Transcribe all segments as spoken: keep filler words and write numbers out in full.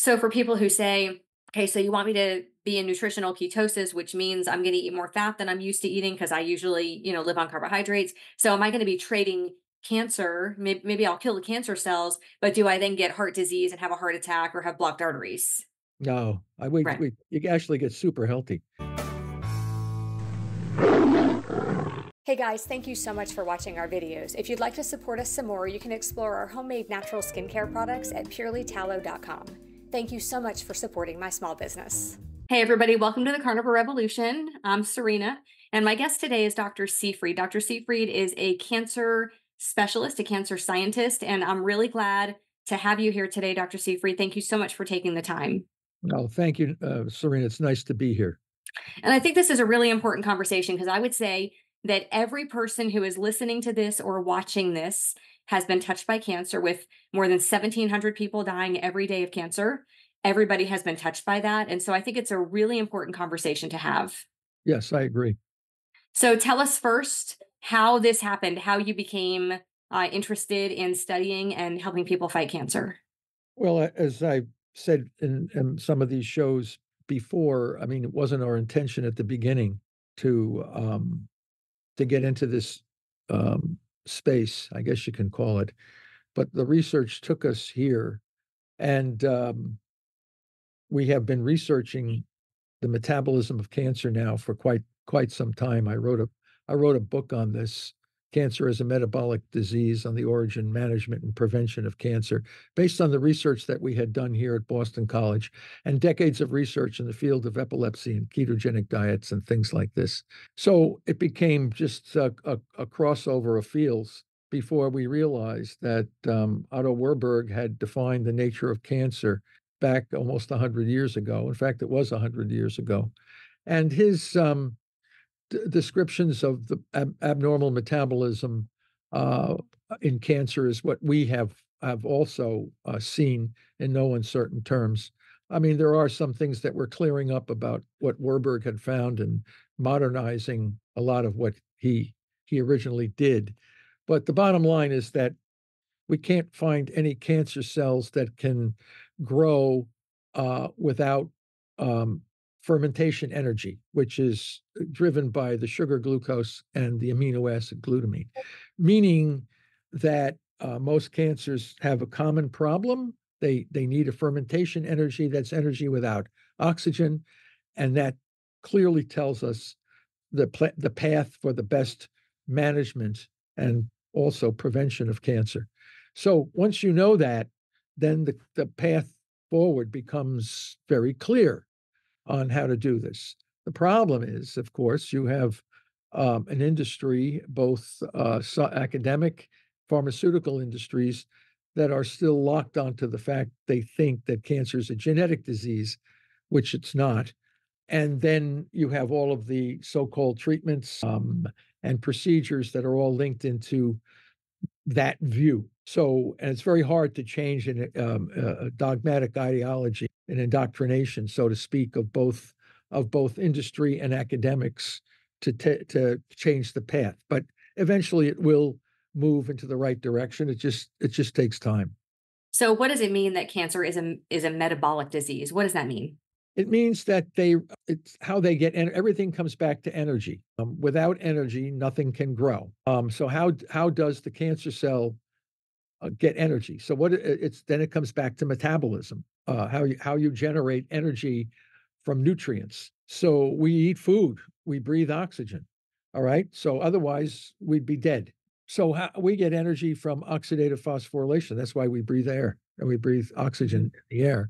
So for people who say, okay, so you want me to be in nutritional ketosis, which means I'm going to eat more fat than I'm used to eating because I usually, you know, live on carbohydrates. So am I going to be trading cancer? Maybe, maybe I'll kill the cancer cells, but do I then get heart disease and have a heart attack or have blocked arteries? No, I we, right. we you actually get super healthy. Hey guys, thank you so much for watching our videos. If you'd like to support us some more, you can explore our homemade natural skincare products at purely tallow dot com. Thank you so much for supporting my small business. Hey everybody, welcome to the Carnivore Revolution. I'm Serena, and my guest today is Doctor Seyfried. Doctor Seyfried is a cancer specialist, a cancer scientist, and I'm really glad to have you here today, Doctor Seyfried. Thank you so much for taking the time. Oh, thank you, uh, Serena. It's nice to be here. And I think this is a really important conversation because I would say that every person who is listening to this or watching this has been touched by cancer, with more than seventeen hundred people dying every day of cancer. Everybody has been touched by that. And so I think it's a really important conversation to have. Yes, I agree. So tell us first how this happened, how you became uh, interested in studying and helping people fight cancer. Well, as I said in, in some of these shows before, I mean, it wasn't our intention at the beginning to um, to get into this um, space, I guess you can call it, but the research took us here, and um, we have been researching the metabolism of cancer now for quite quite some time. I wrote a I wrote a book on this, Cancer as a Metabolic Disease, on the Origin, Management, and Prevention of Cancer, based on the research that we had done here at Boston College and decades of research in the field of epilepsy and ketogenic diets and things like this. So it became just a, a, a crossover of fields before we realized that um, Otto Warburg had defined the nature of cancer back almost one hundred years ago. In fact, it was one hundred years ago. And his um, descriptions of the ab abnormal metabolism uh, in cancer is what we have have also uh, seen in no uncertain terms. I mean, there are some things that we're clearing up about what Warburg had found and modernizing a lot of what he he originally did. But the bottom line is that we can't find any cancer cells that can grow uh, without um, fermentation energy, which is driven by the sugar glucose and the amino acid glutamine, meaning that uh, most cancers have a common problem. They, they need a fermentation energy. That's energy without oxygen. And that clearly tells us the, the path for the best management and also prevention of cancer. So once you know that, then the, the path forward becomes very clear on how to do this. The problem is, of course, you have um, an industry, both uh, academic, pharmaceutical industries, that are still locked onto the fact they think that cancer is a genetic disease, which it's not. And then you have all of the so-called treatments um, and procedures that are all linked into that view. So, and it's very hard to change an, um, a dogmatic ideology, an indoctrination, so to speak, of both of both industry and academics to to change the path. But eventually, it will move into the right direction. It just it just takes time. So, what does it mean that cancer is a is a metabolic disease? What does that mean? It means that they it's how they get and everything comes back to energy. Um, without energy, nothing can grow. Um, so, how how does the cancer cell get energy? So what it's then it comes back to metabolism, uh, how you how you generate energy from nutrients. So we eat food, we breathe oxygen, all right. So otherwise we'd be dead. So how, we get energy from oxidative phosphorylation. That's why we breathe air and we breathe oxygen in the air,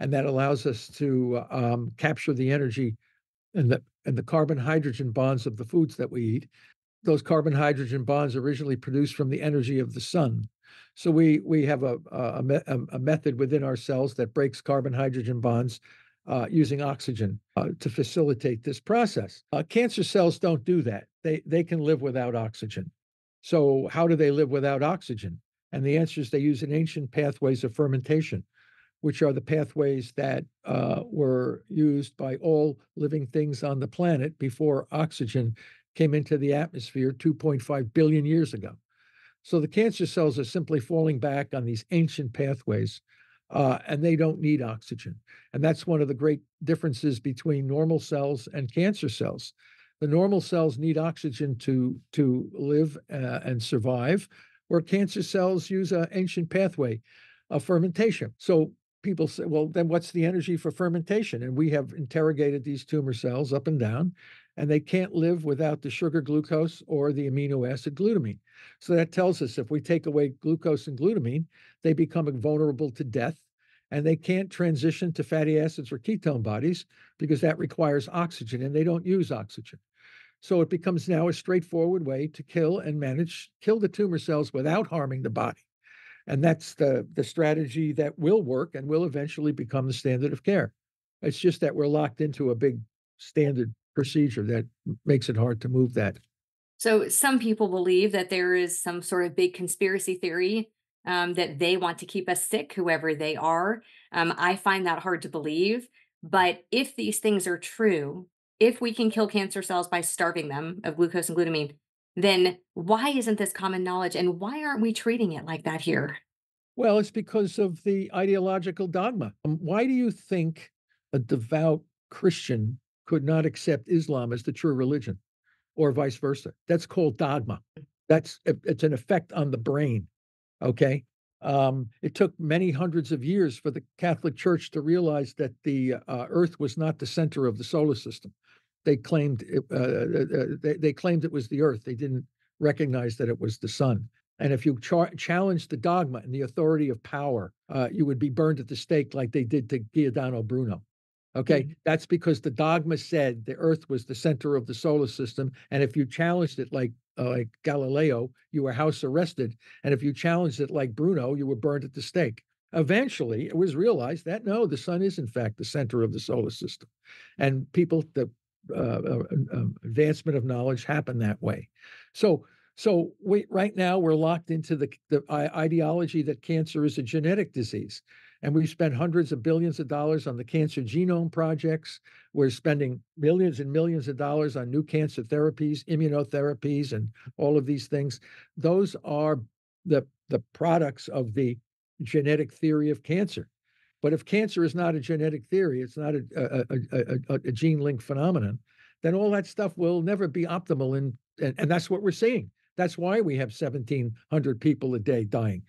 and that allows us to um, capture the energy and the and the carbon hydrogen bonds of the foods that we eat. Those carbon hydrogen bonds originally produced from the energy of the sun. So we we have a a, a a method within our cells that breaks carbon hydrogen bonds uh, using oxygen uh, to facilitate this process. Uh, cancer cells don't do that. They they can live without oxygen. So how do they live without oxygen? And the answer is they use an ancient pathways of fermentation, which are the pathways that uh, were used by all living things on the planet before oxygen came into the atmosphere two point five billion years ago. So the cancer cells are simply falling back on these ancient pathways uh, and they don't need oxygen. And that's one of the great differences between normal cells and cancer cells. The normal cells need oxygen to, to live uh, and survive, where cancer cells use an ancient pathway of fermentation. So people say, well, then what's the energy for fermentation? And we have interrogated these tumor cells up and down, and they can't live without the sugar glucose or the amino acid glutamine. So that tells us if we take away glucose and glutamine, they become vulnerable to death, and they can't transition to fatty acids or ketone bodies because that requires oxygen, and they don't use oxygen. So it becomes now a straightforward way to kill and manage, kill the tumor cells without harming the body. And that's the, the strategy that will work and will eventually become the standard of care. It's just that we're locked into a big standard procedure that makes it hard to move that. So some people believe that there is some sort of big conspiracy theory um, that they want to keep us sick, whoever they are. Um, I find that hard to believe. But if these things are true, if we can kill cancer cells by starving them of glucose and glutamine, then why isn't this common knowledge? And why aren't we treating it like that here? Well, it's because of the ideological dogma. Why do you think a devout Christian could not accept Islam as the true religion, or vice versa? That's called dogma. That's, it's an effect on the brain, okay? Um, it took many hundreds of years for the Catholic Church to realize that the uh, earth was not the center of the solar system. They claimed it, uh, they, they claimed it was the earth. They didn't recognize that it was the sun. And if you char- challenged the dogma and the authority of power, uh, you would be burned at the stake like they did to Giordano Bruno. Okay, mm-hmm. That's because the dogma said the earth was the center of the solar system. And if you challenged it like uh, like Galileo, you were house arrested. And if you challenged it like Bruno, you were burned at the stake. Eventually, it was realized that, no, the sun is, in fact, the center of the solar system. And people, the Uh, uh, uh, advancement of knowledge happened that way. So, so we, right now we're locked into the, the ideology that cancer is a genetic disease. And we've spent hundreds of billions of dollars on the cancer genome projects. We're spending millions and millions of dollars on new cancer therapies, immunotherapies, and all of these things. Those are the, the products of the genetic theory of cancer. But if cancer is not a genetic theory, it's not a, a, a, a, a gene-linked phenomenon, then all that stuff will never be optimal. And, and, and that's what we're seeing. That's why we have seventeen hundred people a day dying.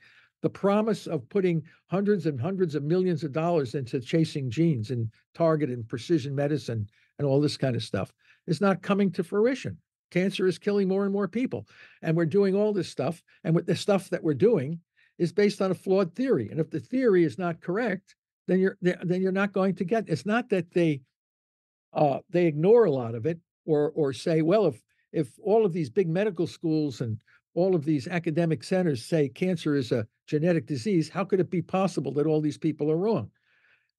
The promise of putting hundreds and hundreds of millions of dollars into chasing genes and targeted and precision medicine and all this kind of stuff is not coming to fruition. Cancer is killing more and more people. And we're doing all this stuff. And with the stuff that we're doing is based on a flawed theory. And if the theory is not correct, then you're then you're not going to get it. It's not that they uh, they ignore a lot of it or or say, well, if if all of these big medical schools and all of these academic centers say cancer is a genetic disease, how could it be possible that all these people are wrong?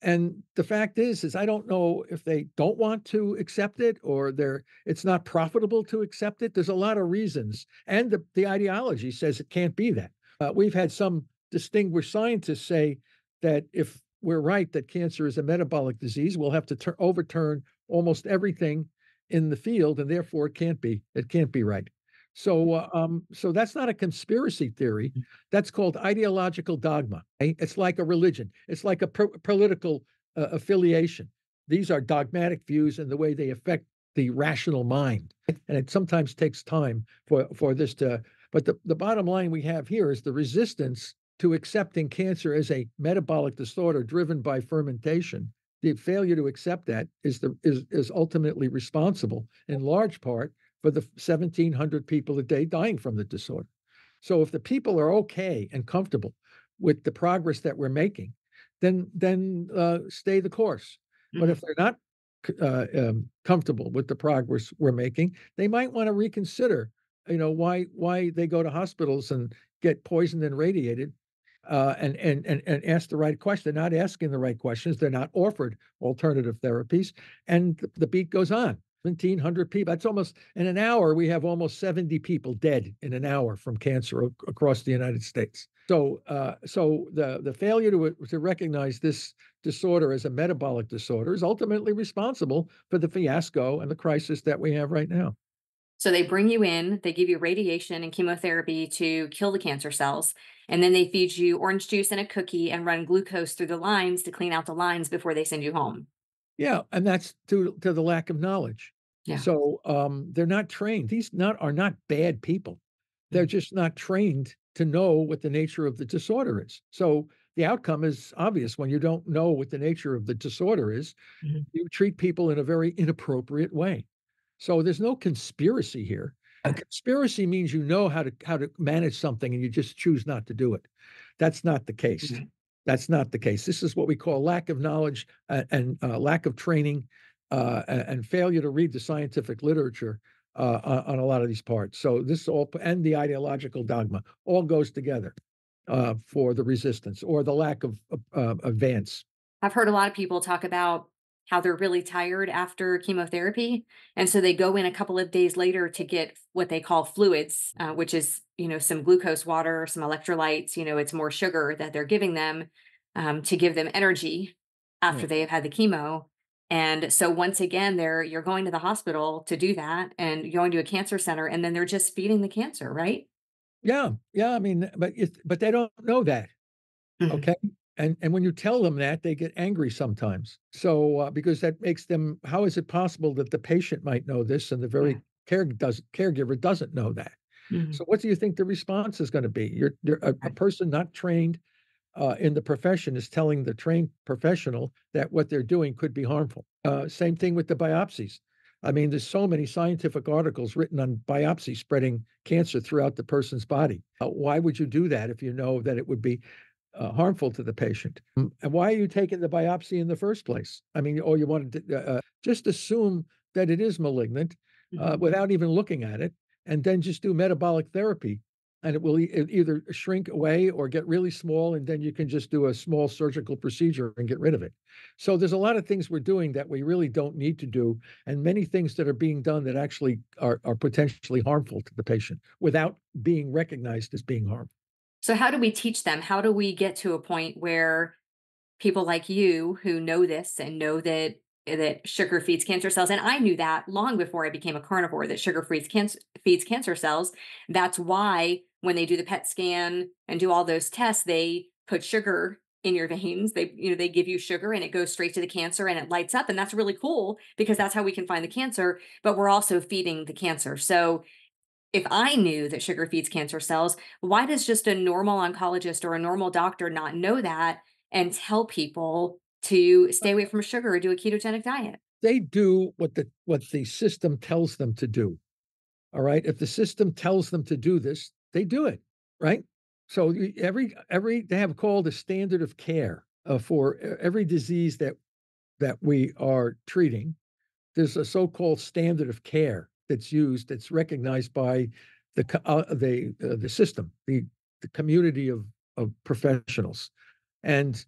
And the fact is, is I don't know if they don't want to accept it or they're it's not profitable to accept it. There's a lot of reasons. And the, the ideology says it can't be that. Uh, we've had some distinguished scientists say that if we're right that cancer is a metabolic disease, we'll have to ter- overturn almost everything in the field, and therefore it can't be it can't be right. So, uh, um, so that's not a conspiracy theory. That's called ideological dogma. Right? It's like a religion. It's like a pro- political uh, affiliation. These are dogmatic views and the way they affect the rational mind. And it sometimes takes time for for this to. But the, the bottom line we have here is the resistance to accepting cancer as a metabolic disorder driven by fermentation. The failure to accept that is the is, is ultimately responsible in large part for the seventeen hundred people a day dying from the disorder. So if the people are okay and comfortable with the progress that we're making, then then uh, stay the course. Mm-hmm. But if they're not uh, um, comfortable with the progress we're making, they might want to reconsider you know, why why they go to hospitals and get poisoned and radiated uh, and, and, and, and ask the right question. They're not asking the right questions. They're not offered alternative therapies. And the, the beat goes on. seventeen hundred people. That's almost, in an hour, we have almost seventy people dead in an hour from cancer o- across the United States. So uh, so the, the failure to, to recognize this disorder as a metabolic disorder is ultimately responsible for the fiasco and the crisis that we have right now. So they bring you in, they give you radiation and chemotherapy to kill the cancer cells, and then they feed you orange juice and a cookie and run glucose through the lines to clean out the lines before they send you home. Yeah, and that's due to the lack of knowledge. Yeah. So um, they're not trained. These not are not bad people. They're just not trained to know what the nature of the disorder is. So the outcome is obvious. When you don't know what the nature of the disorder is, mm-hmm. you treat people in a very inappropriate way. So there's no conspiracy here. A conspiracy means you know how to how to manage something and you just choose not to do it. That's not the case. Mm-hmm. That's not the case. This is what we call lack of knowledge and, and uh, lack of training uh, and failure to read the scientific literature uh, on, on a lot of these parts. So this all, and the ideological dogma, all goes together uh, for the resistance or the lack of uh, advance. I've heard a lot of people talk about how they're really tired after chemotherapy. And so they go in a couple of days later to get what they call fluids, uh, which is, you know, some glucose water, some electrolytes, you know, it's more sugar that they're giving them um, to give them energy after mm. they have had the chemo. And so once again, they're, you're going to the hospital to do that and going to a cancer center, and then they're just feeding the cancer, right? Yeah. Yeah. I mean, but, it, but they don't know that. Mm-hmm. Okay. And and when you tell them that, they get angry sometimes. So uh, because that makes them, how is it possible that the patient might know this and the very yeah. care does, caregiver doesn't know that? Mm-hmm. So what do you think the response is going to be? You're, you're a, a person not trained uh, in the profession is telling the trained professional that what they're doing could be harmful. Uh, same thing with the biopsies. I mean, there's so many scientific articles written on biopsy spreading cancer throughout the person's body. Uh, why would you do that if you know that it would be Uh, harmful to the patient? And why are you taking the biopsy in the first place? I mean, or you want to uh, just assume that it is malignant uh, mm-hmm. without even looking at it, and then just do metabolic therapy, and it will e- either shrink away or get really small, and then you can just do a small surgical procedure and get rid of it. So there's a lot of things we're doing that we really don't need to do, and many things that are being done that actually are, are potentially harmful to the patient without being recognized as being harmful. So how do we teach them? How do we get to a point where people like you who know this and know that that sugar feeds cancer cells, and I knew that long before I became a carnivore, that sugar feeds cancer, feeds cancer cells. That's why when they do the P E T scan and do all those tests, they put sugar in your veins. They, you know, they give you sugar and it goes straight to the cancer and it lights up. And that's really cool because that's how we can find the cancer, but we're also feeding the cancer. So if I knew that sugar feeds cancer cells, why does just a normal oncologist or a normal doctor not know that and tell people to stay away from sugar or do a ketogenic diet? They do what the what the system tells them to do. All right. If the system tells them to do this, they do it. Right. So every every they have called a standard of care uh, for every disease that that we are treating. There's a so-called standard of care that's used, that's recognized by the uh, the uh, the system, the, the community of of professionals, and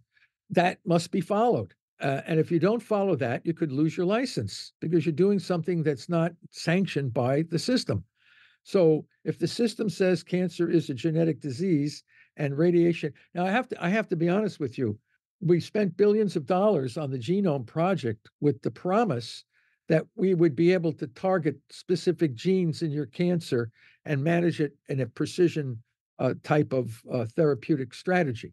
that must be followed. Uh, and if you don't follow that, you could lose your license because you're doing something that's not sanctioned by the system. So if the system says cancer is a genetic disease and radiation, now I have to I have to be honest with you, we spent billions of dollars on the Genome Project with the promise that we would be able to target specific genes in your cancer and manage it in a precision uh, type of uh, therapeutic strategy.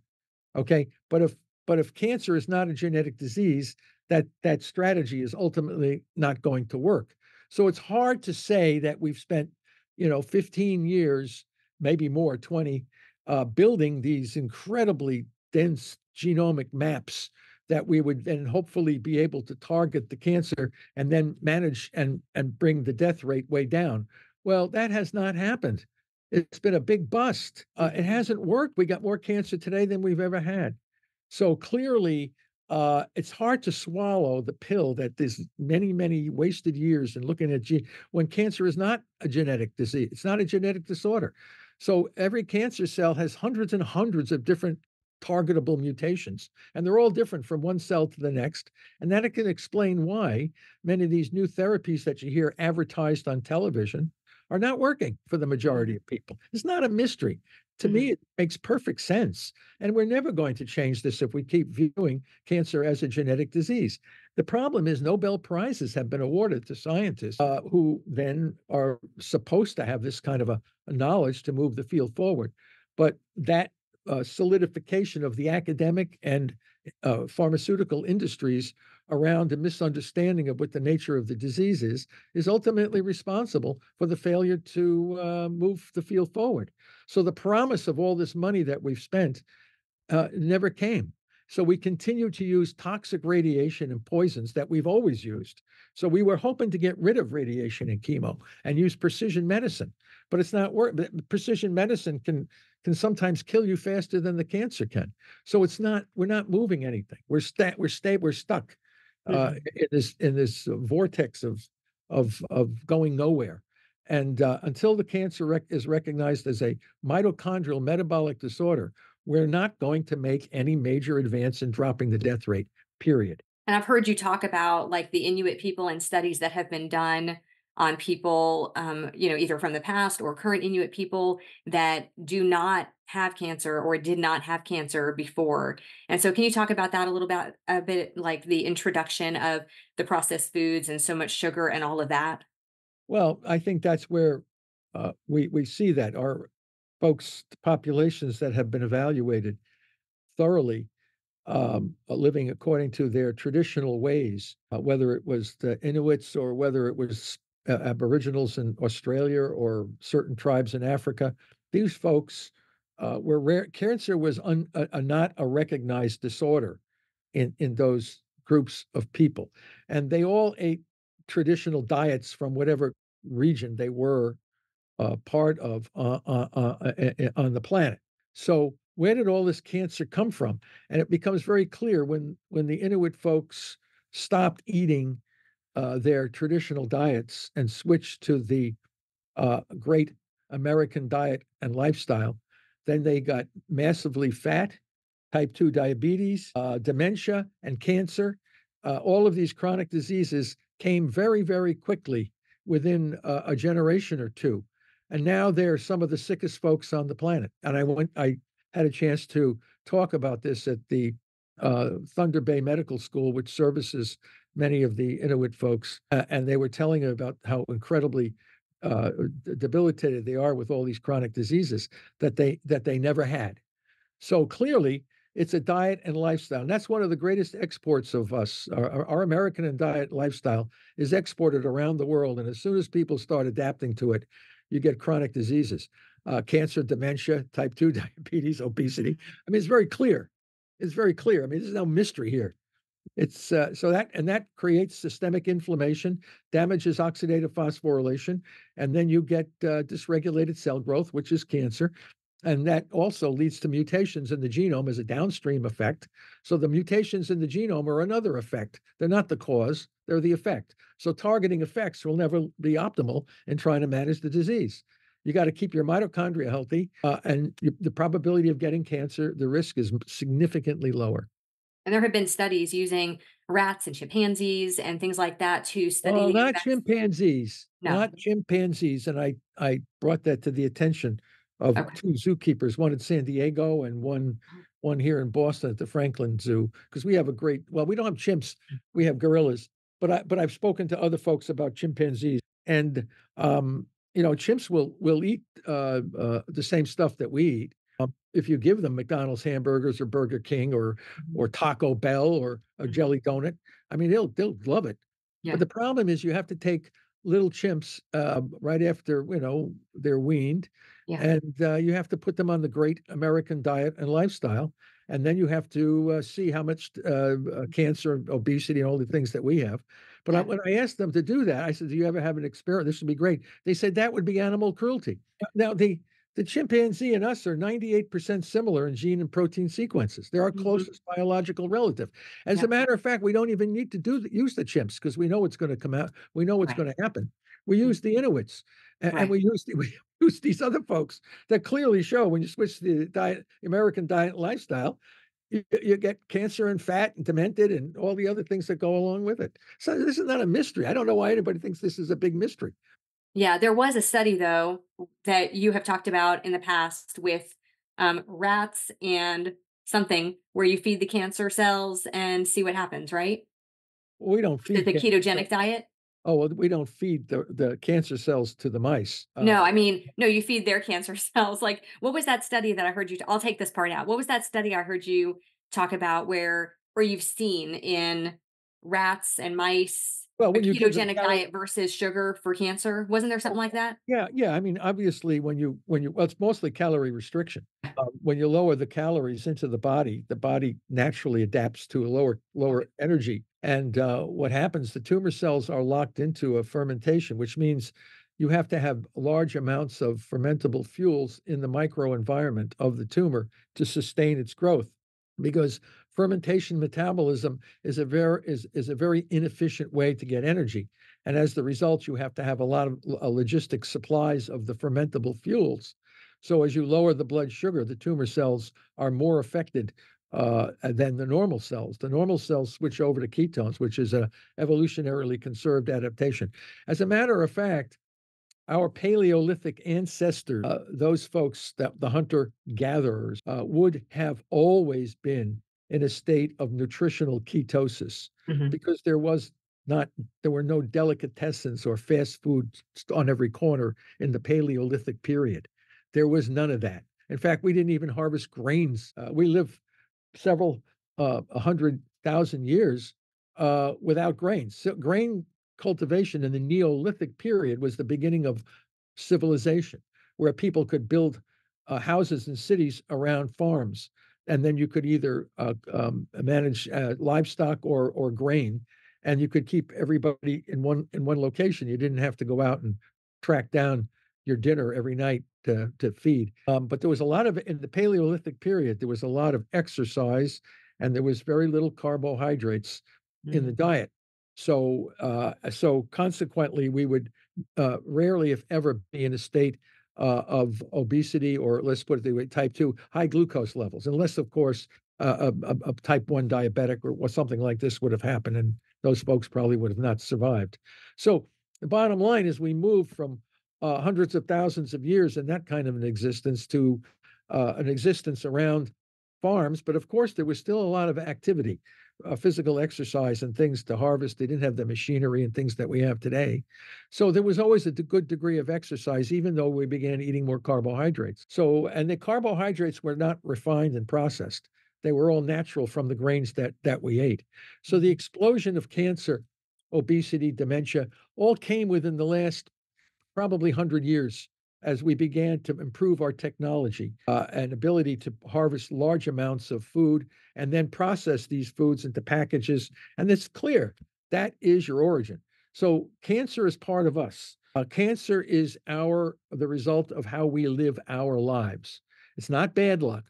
Okay, but if but if cancer is not a genetic disease, that that strategy is ultimately not going to work. So it's hard to say that we've spent, you know, fifteen years, maybe more, twenty, uh, building these incredibly dense genomic maps that we would then hopefully be able to target the cancer and then manage and, and bring the death rate way down. Well, that has not happened. It's been a big bust. Uh, it hasn't worked. We got more cancer today than we've ever had. So clearly, uh, it's hard to swallow the pill that there's many, many wasted years in looking at gene when cancer is not a genetic disease. It's not a genetic disorder. So every cancer cell has hundreds and hundreds of different targetable mutations, and they're all different from one cell to the next. And that can explain why many of these new therapies that you hear advertised on television are not working for the majority of people. It's not a mystery. To mm-hmm. me, it makes perfect sense. And we're never going to change this if we keep viewing cancer as a genetic disease. The problem is Nobel Prizes have been awarded to scientists uh, who then are supposed to have this kind of a, a knowledge to move the field forward. But that uh, solidification of the academic and uh, pharmaceutical industries around a misunderstanding of what the nature of the disease is, is ultimately responsible for the failure to uh, move the field forward. So the promise of all this money that we've spent uh, never came. So we continue to use toxic radiation and poisons that we've always used. So we were hoping to get rid of radiation and chemo and use precision medicine, but it's not work. Precision medicine can can sometimes kill you faster than the cancer can. So it's not. We're not moving anything. We're sta- We're sta- We're stuck uh, in this in this vortex of of of going nowhere. And uh, until the cancer rec- is recognized as a mitochondrial metabolic disorder, we're not going to make any major advance in dropping the death rate, period. And I've heard you talk about like the Inuit people and studies that have been done on people, um, you know, either from the past or current Inuit people that do not have cancer or did not have cancer before. And so can you talk about that a little bit, a bit like the introduction of the processed foods and so much sugar and all of that? Well, I think that's where uh, we, we see that our folks, populations that have been evaluated thoroughly, um, living according to their traditional ways, uh, whether it was the Inuits or whether it was uh, Aboriginals in Australia or certain tribes in Africa, these folks uh, were rare. Cancer was un, a, a not a recognized disorder in, in those groups of people. And they all ate traditional diets from whatever region they were Uh, part of uh, uh, uh, uh, on the planet. So where did all this cancer come from? And it becomes very clear when when the Inuit folks stopped eating uh, their traditional diets and switched to the uh, great American diet and lifestyle. Then they got massively fat, type two diabetes, uh, dementia, and cancer. Uh, all of these chronic diseases came very, very quickly within uh, a generation or two. And now they're some of the sickest folks on the planet. And I went, I had a chance to talk about this at the uh, Thunder Bay Medical School, which services many of the Inuit folks. Uh, and they were telling about how incredibly uh, debilitated they are with all these chronic diseases that they that they never had. So clearly, it's a diet and lifestyle. And that's one of the greatest exports of us. Our, our American and diet lifestyle is exported around the world. And as soon as people start adapting to it, you get chronic diseases, uh, cancer, dementia, type two diabetes, obesity. I mean, it's very clear. It's very clear. I mean, there's no mystery here. It's uh, so that and that creates systemic inflammation, damages oxidative phosphorylation, and then you get uh, dysregulated cell growth, which is cancer. And that also leads to mutations in the genome as a downstream effect. So the mutations in the genome are another effect. They're not the cause, they're the effect. So targeting effects will never be optimal in trying to manage the disease. You got to keep your mitochondria healthy, uh, and you, the probability of getting cancer, the risk is significantly lower. And there have been studies using rats and chimpanzees and things like that to study. Well, not effects. chimpanzees, no. not chimpanzees. And I, I brought that to the attention of okay. two zookeepers, one in San Diego and one one here in Boston at the Franklin Zoo, because we have a great, well, we don't have chimps, we have gorillas, but I but I've spoken to other folks about chimpanzees, and um, you know, chimps will will eat uh, uh, the same stuff that we eat. Um, if you give them McDonald's hamburgers or Burger King or or Taco Bell or a jelly donut, I mean, they'll they'll love it. Yeah. But the problem is, you have to take little chimps uh, right after, you know, they're weaned. Yeah. And uh, you have to put them on the great American diet and lifestyle. And then you have to uh, see how much uh, cancer, obesity, and all the things that we have. But yeah. I, when I asked them to do that, I said, do you ever have an experiment? This would be great. They said that would be animal cruelty. Now, the, the chimpanzee and us are ninety-eight percent similar in gene and protein sequences. They're our mm-hmm. closest biological relative. As yeah. a matter of fact, we don't even need to do the, use the chimps because we know what's going to come out. We know what's right. going to happen. We use the Inuits, and, right. and we use the, we use these other folks that clearly show when you switch the diet, American diet lifestyle, you, you get cancer and fat and demented and all the other things that go along with it. So this is not a mystery. I don't know why anybody thinks this is a big mystery. Yeah, there was a study though that you have talked about in the past with um, rats and something where you feed the cancer cells and see what happens, right? We don't feed the, the ketogenic diet. Oh, well, we don't feed the, the cancer cells to the mice. Uh, no, I mean, no, you feed their cancer cells. Like, what was that study that I heard you, t- I'll take this part out. What was that study I heard you talk about where, or you've seen in rats and mice, well, when a ketogenic diet, diet versus sugar for cancer? Wasn't there something like that? Yeah. Yeah. I mean, obviously when you, when you, well, it's mostly calorie restriction. Uh, when you lower the calories into the body, the body naturally adapts to a lower, lower energy. And uh, what happens, the tumor cells are locked into a fermentation, which means you have to have large amounts of fermentable fuels in the microenvironment of the tumor to sustain its growth, because fermentation metabolism is a very is, is a very inefficient way to get energy. And as the result, you have to have a lot of uh, logistic supplies of the fermentable fuels. So as you lower the blood sugar, the tumor cells are more affected Uh, than the normal cells. The normal cells switch over to ketones, which is an evolutionarily conserved adaptation. As a matter of fact, our Paleolithic ancestors, uh, those folks, that the hunter-gatherers, uh, would have always been in a state of nutritional ketosis, mm-hmm. because there was not, there were no delicatessens or fast food on every corner in the Paleolithic period. There was none of that. In fact, we didn't even harvest grains. Uh, we live several uh, hundred thousand years uh, without grains. So grain cultivation in the Neolithic period was the beginning of civilization, where people could build uh, houses and cities around farms, and then you could either uh, um, manage uh, livestock or or grain, and you could keep everybody in one in one location. You didn't have to go out and track down your dinner every night to, to feed. Um, but there was a lot of, in the Paleolithic period, there was a lot of exercise and there was very little carbohydrates mm-hmm. in the diet. So, uh, so consequently, we would uh, rarely, if ever, be in a state uh, of obesity, or let's put it the way, type two, high glucose levels, unless, of course, uh, a, a type one diabetic or, or something like this would have happened. And those folks probably would have not survived. So the bottom line is we move from Uh, hundreds of thousands of years in that kind of an existence to uh, an existence around farms. But of course, there was still a lot of activity, uh, physical exercise and things to harvest. They didn't have the machinery and things that we have today. So there was always a good degree of exercise, even though we began eating more carbohydrates. So, and the carbohydrates were not refined and processed. They were all natural from the grains that that we ate. So the explosion of cancer, obesity, dementia, all came within the last probably one hundred years as we began to improve our technology uh, and ability to harvest large amounts of food and then process these foods into packages. And it's clear that is your origin. So cancer is part of us. Uh, cancer is our the result of how we live our lives. It's not bad luck.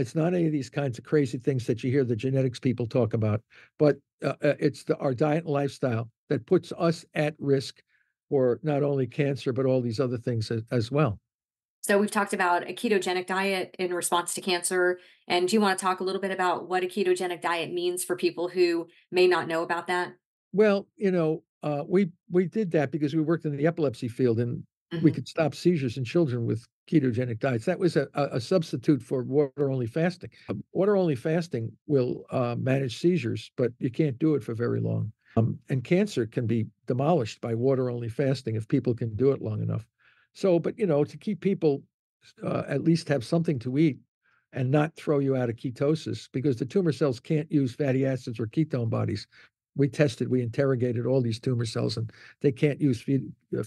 It's not any of these kinds of crazy things that you hear the genetics people talk about, but uh, it's the, our diet and lifestyle that puts us at risk for not only cancer, but all these other things as, as well. So we've talked about a ketogenic diet in response to cancer. And do you want to talk a little bit about what a ketogenic diet means for people who may not know about that? Well, you know, uh, we we did that because we worked in the epilepsy field, and mm-hmm. we could stop seizures in children with ketogenic diets. That was a, a substitute for water-only fasting. Water-only fasting will uh, manage seizures, but you can't do it for very long. Um, and cancer can be demolished by water-only fasting if people can do it long enough. So, but, you know, to keep people uh, at least have something to eat and not throw you out of ketosis, because the tumor cells can't use fatty acids or ketone bodies. We tested, we interrogated all these tumor cells, and they can't use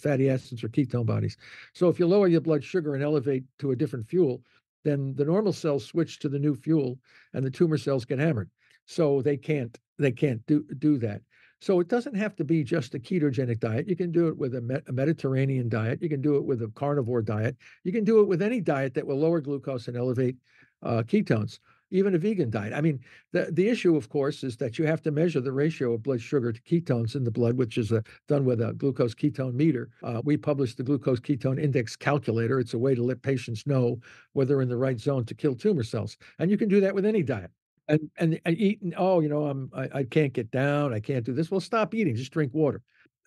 fatty acids or ketone bodies. So if you lower your blood sugar and elevate to a different fuel, then the normal cells switch to the new fuel and the tumor cells get hammered. So they can't, they can't do, do that. So it doesn't have to be just a ketogenic diet. You can do it with a, me- a Mediterranean diet. You can do it with a carnivore diet. You can do it with any diet that will lower glucose and elevate uh, ketones, even a vegan diet. I mean, the, the issue, of course, is that you have to measure the ratio of blood sugar to ketones in the blood, which is a, done with a glucose ketone meter. Uh, we published the glucose ketone index calculator. It's a way to let patients know whether they're in the right zone to kill tumor cells. And you can do that with any diet. And, and and eating, oh, you know, I'm I, I can't get down, I can't do this. Well, stop eating, just drink water.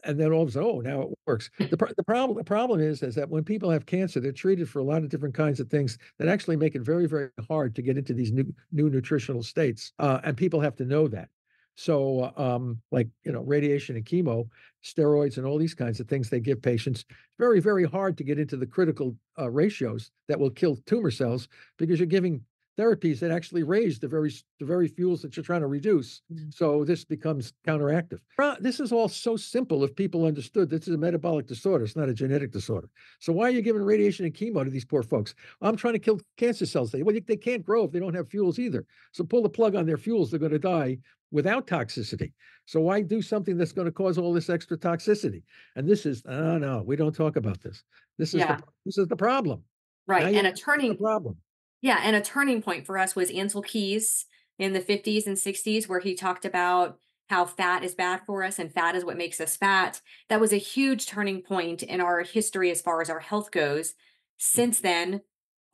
and then all of a sudden, oh, now it works. The, pr the, problem, the problem is, is that when people have cancer, they're treated for a lot of different kinds of things that actually make it very, very hard to get into these new, new nutritional states. Uh, and people have to know that. So um, like, you know, radiation and chemo, steroids and all these kinds of things they give patients, it's very, very hard to get into the critical uh, ratios that will kill tumor cells, because you're giving therapies that actually raise the very the very fuels that you're trying to reduce. Mm-hmm. So this becomes counteractive. This is all so simple if people understood this is a metabolic disorder. It's not a genetic disorder. So why are you giving radiation and chemo to these poor folks? I'm trying to kill cancer cells. They, well, they can't grow if they don't have fuels either. So pull the plug on their fuels. They're going to die without toxicity. So why do something that's going to cause all this extra toxicity? And this is, oh, no, we don't talk about this. This is, yeah. the, this is the problem. Right. Now and a turning problem. Yeah, and a turning point for us was Ansel Keys in the fifties and sixties, where he talked about how fat is bad for us and fat is what makes us fat. That was a huge turning point in our history as far as our health goes. Since then,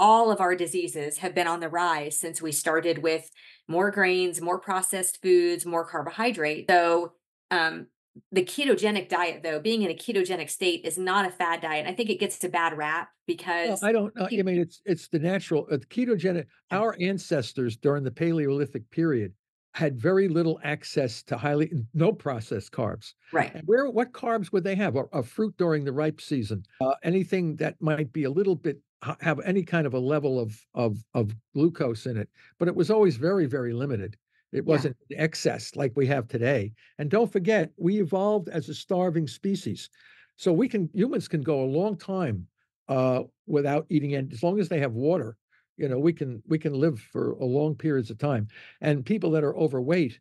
all of our diseases have been on the rise since we started with more grains, more processed foods, more carbohydrate. So um, the ketogenic diet, though, being in a ketogenic state is not a fad diet. I think it gets a bad rap because well, I don't know. I mean, it's it's the natural uh, ketogenic. Our ancestors during the Paleolithic period had very little access to highly no processed carbs. Right. And where what carbs would they have? A, a fruit during the ripe season. Uh, anything that might be a little bit have any kind of a level of of of glucose in it. But it was always very, very limited. It wasn't yeah. excess like we have today. And don't forget, we evolved as a starving species. So we can, humans can go a long time uh, without eating, and as long as they have water, you know, we can, we can live for a long periods of time. And people that are overweight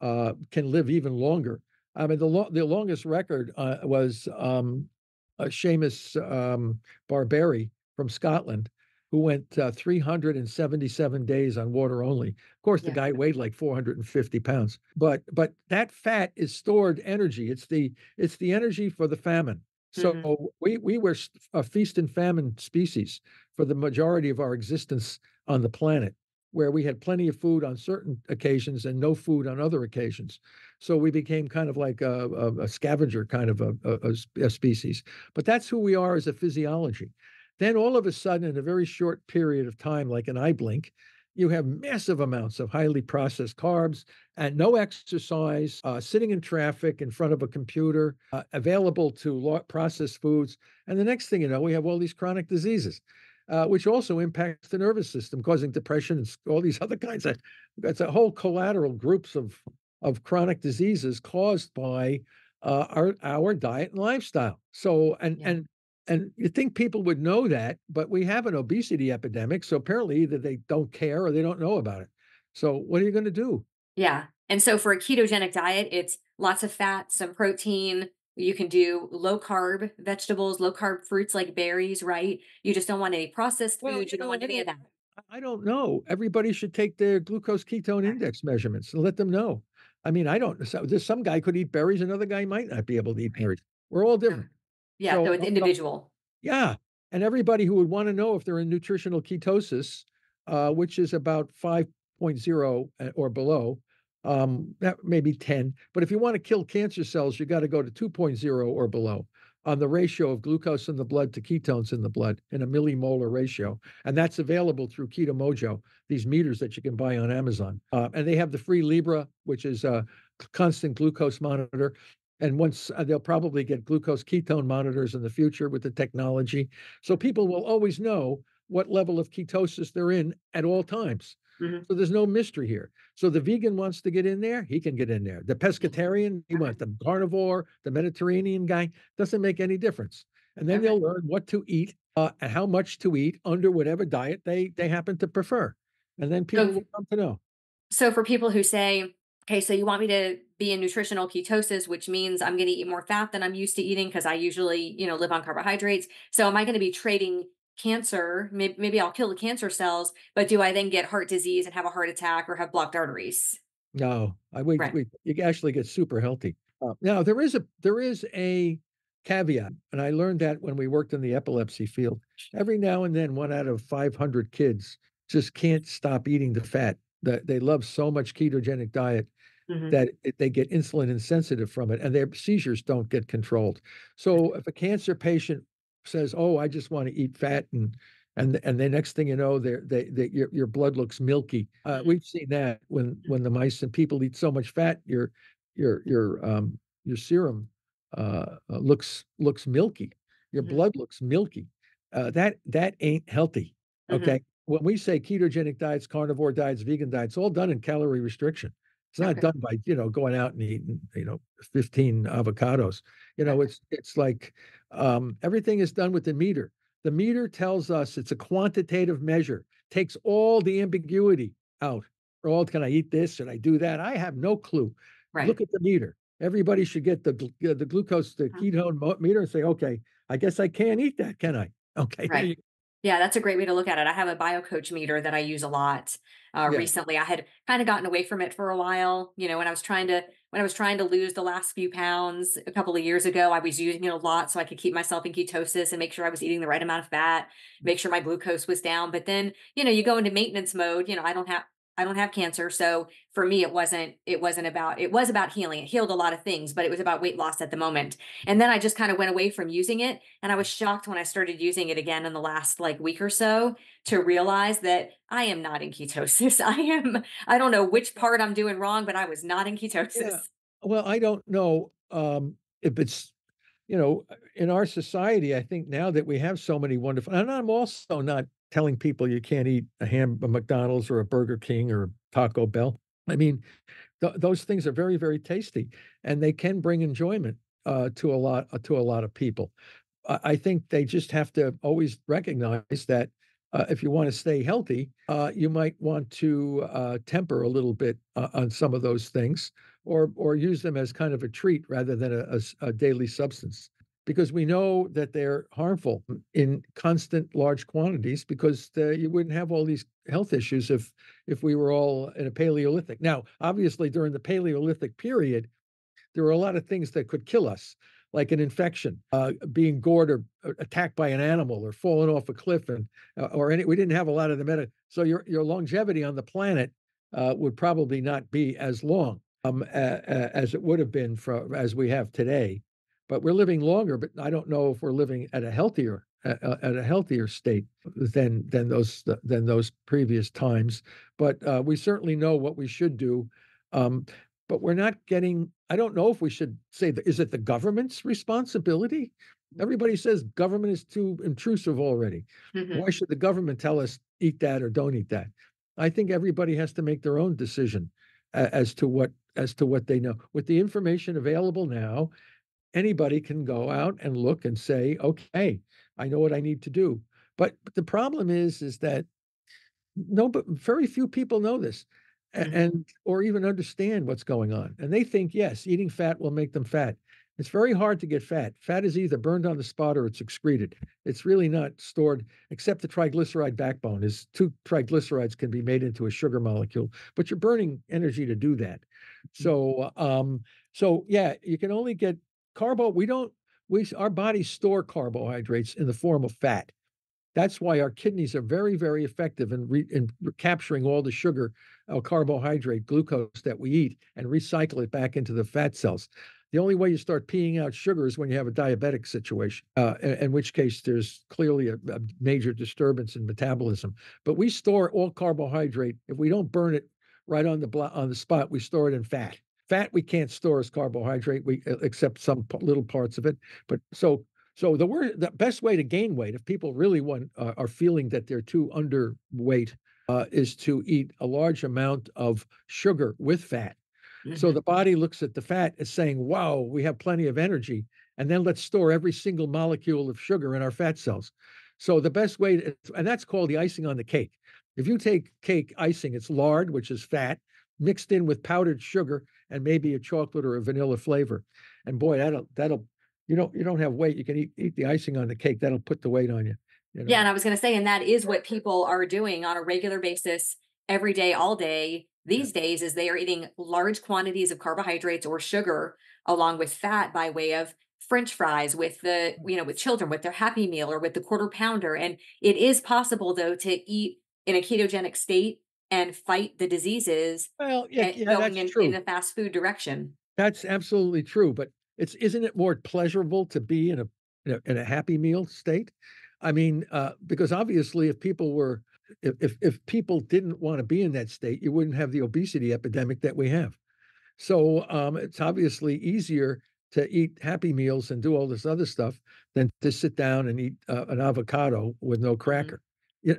uh, can live even longer. I mean, the, lo the longest record uh, was um, uh, Seamus um, Barberry from Scotland, who went uh, three hundred seventy-seven days on water only. Of course, the yeah. guy weighed like four hundred fifty pounds, but but that fat is stored energy. It's the it's the energy for the famine. So mm-hmm. we we were a feast and famine species for the majority of our existence on the planet, where we had plenty of food on certain occasions and no food on other occasions. So we became kind of like a, a, a scavenger kind of a, a, a species. But that's who we are as a physiology. Then all of a sudden, in a very short period of time, like an eye blink, you have massive amounts of highly processed carbs and no exercise, uh, sitting in traffic in front of a computer, uh, available to processed foods. And the next thing you know, we have all these chronic diseases, uh, which also impacts the nervous system, causing depression and all these other kinds of, that's a whole collateral groups of, of chronic diseases caused by uh, our, our diet and lifestyle. So, and, yeah. and, And you think people would know that, but we have an obesity epidemic. So apparently either they don't care or they don't know about it. So what are you going to do? Yeah. And so for a ketogenic diet, it's lots of fat, some protein. You can do low carb vegetables, low carb fruits like berries, right? You just don't want any processed well, food. You, you don't know, want any of that. I don't know. Everybody should take their glucose ketone index measurements and let them know. I mean, I don't know. There's some guy could eat berries. Another guy might not be able to eat berries. We're all different. Yeah. Yeah, so, so it's individual. Yeah. And everybody who would want to know if they're in nutritional ketosis, uh, which is about five point zero or below, um, maybe ten. But if you want to kill cancer cells, you got to go to two point zero or below on the ratio of glucose in the blood to ketones in the blood in a millimolar ratio. And that's available through Keto-Mojo, these meters that you can buy on Amazon. Uh, and they have the free Libra, which is a constant glucose monitor. And once uh, they'll probably get glucose ketone monitors in the future with the technology. So people will always know what level of ketosis they're in at all times. Mm-hmm. So there's no mystery here. So the vegan wants to get in there, he can get in there. The pescatarian, he wants the carnivore, the Mediterranean guy, doesn't make any difference. And then okay. they'll learn what to eat uh, and how much to eat under whatever diet they, they happen to prefer. And then people so, will come to know. So for people who say, okay, so you want me to be in nutritional ketosis, which means I'm going to eat more fat than I'm used to eating because I usually, you know, live on carbohydrates. So am I going to be trading cancer? Maybe, maybe I'll kill the cancer cells, but do I then get heart disease and have a heart attack or have blocked arteries? No, I we, right. we you actually get super healthy. Now there is a there is a caveat, and I learned that when we worked in the epilepsy field. Every now and then, one out of five hundred kids just can't stop eating the fat. That they love so much ketogenic diet mm-hmm. that it, they get insulin insensitive from it, and their seizures don't get controlled. So if a cancer patient says, "Oh, I just want to eat fat," and and and the next thing you know, they they your your blood looks milky. Uh, we've seen that when when the mice and people eat so much fat, your your your um your serum uh looks looks milky. Your mm-hmm. blood looks milky. Uh, that that ain't healthy. Okay. Mm-hmm. When we say ketogenic diets, carnivore diets, vegan diets, all done in calorie restriction. It's not okay. done by, you know, going out and eating, you know, fifteen avocados. You know, okay. it's it's like um, everything is done with the meter. The meter tells us, it's a quantitative measure, takes all the ambiguity out. Or, oh, can I eat this? Should I do that? I have no clue. Right. Look at the meter. Everybody should get the the glucose, the okay. ketone meter, and say, okay, I guess I can't eat that, can I? Okay. Right. Yeah, that's a great way to look at it. I have a BioCoach meter that I use a lot. Uh, yeah. Recently, I had kind of gotten away from it for a while. You know, when I was trying to when I was trying to lose the last few pounds a couple of years ago, I was using it a lot so I could keep myself in ketosis and make sure I was eating the right amount of fat, make sure my glucose was down. But then, you know, you go into maintenance mode. You know, I don't have I don't have cancer, so for me, it wasn't it wasn't about it was about healing. It healed a lot of things, but it was about weight loss at the moment. And then I just kind of went away from using it, and I was shocked when I started using it again in the last like week or so to realize that I am not in ketosis. I am I don't know which part I'm doing wrong, but I was not in ketosis. Yeah. Well, I don't know um, if it's, you know, in our society, I think now that we have so many wonderful, and I'm also not telling people you can't eat a ham, a McDonald's or a Burger King or Taco Bell. I mean, th those things are very, very tasty, and they can bring enjoyment uh, to a lot uh, to a lot of people. I, I think they just have to always recognize that uh, if you want to stay healthy, uh, you might want to uh, temper a little bit uh, on some of those things, or or use them as kind of a treat rather than a, a, a daily substance, because we know that they're harmful in constant large quantities, because the, you wouldn't have all these health issues if if we were all in a Paleolithic. Now, obviously, during the Paleolithic period, there were a lot of things that could kill us, like an infection, uh, being gored or, or attacked by an animal or falling off a cliff, and uh, or any. We didn't have a lot of the medical. So your, your longevity on the planet uh, would probably not be as long um, a, a, as it would have been for, as we have today. But we're living longer, but I don't know if we're living at a healthier uh, at a healthier state than than those than those previous times. But uh, we certainly know what we should do. Um, but we're not getting. I don't know if we should say that. Is it the government's responsibility? Everybody says government is too intrusive already. Mm-hmm. Why should the government tell us eat that or don't eat that? I think everybody has to make their own decision as to what as to what they know with the information available now. Anybody can go out and look and say, okay, I know what I need to do. But, but the problem is, is that no, but very few people know this and, and, or even understand what's going on. And they think, yes, eating fat will make them fat. It's very hard to get fat. Fat is either burned on the spot or it's excreted. It's really not stored, except the triglyceride backbone is two triglycerides can be made into a sugar molecule, but you're burning energy to do that. So, um, so yeah, you can only get Carbo, we don't, we, our bodies store carbohydrates in the form of fat. That's why our kidneys are very, very effective in, re, in capturing all the sugar, uh, carbohydrate, glucose that we eat and recycle it back into the fat cells. The only way you start peeing out sugar is when you have a diabetic situation, uh, in, in which case there's clearly a, a major disturbance in metabolism. But we store all carbohydrate. If we don't burn it right on the, on the spot, we store it in fat. Fat we can't store as carbohydrate, we except some little parts of it. But so so the word, the best way to gain weight, if people really want uh, are feeling that they're too underweight, uh, is to eat a large amount of sugar with fat. Mm-hmm. So the body looks at the fat as saying, "Wow, we have plenty of energy," and then let's store every single molecule of sugar in our fat cells. So the best way, to, and that's called the icing on the cake. If you take cake icing, it's lard, which is fat, mixed in with powdered sugar and maybe a chocolate or a vanilla flavor. And boy, that'll, that'll, you don't, you don't have weight. You can eat, eat the icing on the cake. That'll put the weight on you. You know? Yeah. And I was going to say, and that is what people are doing on a regular basis, every day, all day these yeah. days, is they are eating large quantities of carbohydrates or sugar along with fat by way of French fries with the, you know, with children, with their Happy Meal or with the quarter pounder. And it is possible though, to eat in a ketogenic state and fight the diseases well, yeah, yeah, going in, in the fast food direction. That's absolutely true. But it's isn't it more pleasurable to be in a in a, in a happy meal state? I mean, uh, because obviously, if people were if if, if people didn't want to be in that state, you wouldn't have the obesity epidemic that we have. So um, it's obviously easier to eat happy meals and do all this other stuff than to sit down and eat uh, an avocado with no cracker. Mm-hmm.